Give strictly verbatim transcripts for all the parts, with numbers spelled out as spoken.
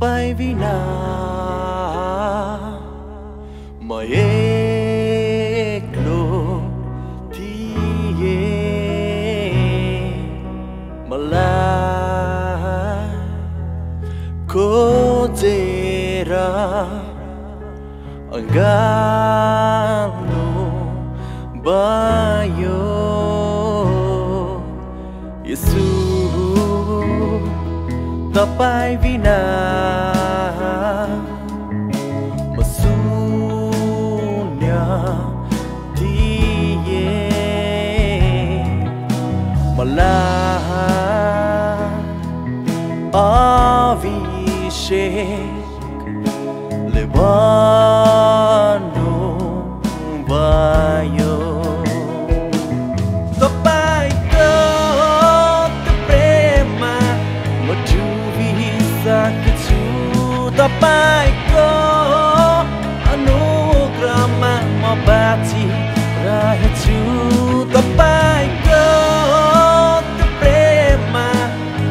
Tapai Bina Ma ek lo tiye mala ko tera angano bayo Yesu Tapai Bina masunya diye malah avishek lebano bayo Tapai to te prema maju Tapai ko anugrahmu membati rahayu Tapai ko te prema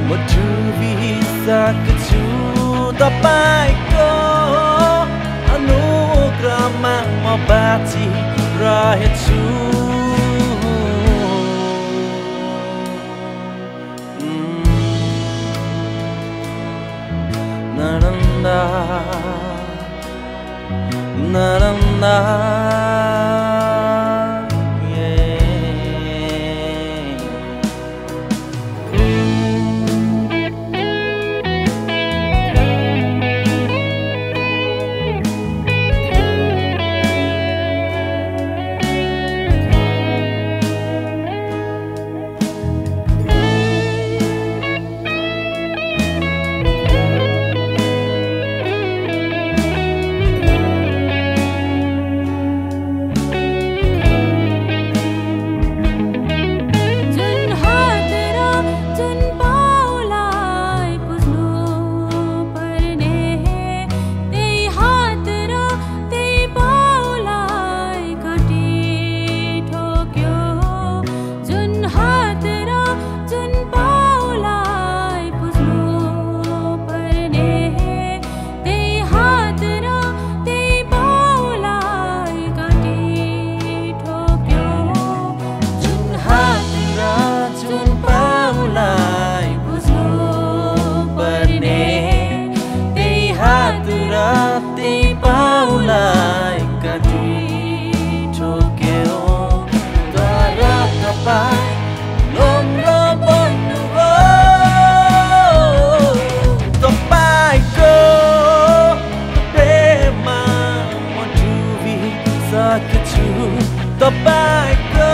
mudubisa kecu Tapai ko anugrahmu membati rahayu Na na na, yeah. Tapai ko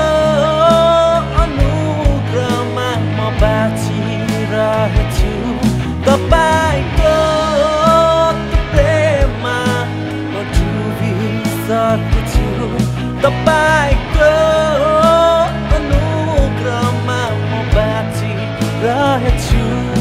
anugrahmu membati rahayu Tapai ko te prema mudubisa kecu Tapai ko anugrahmu membati rahayu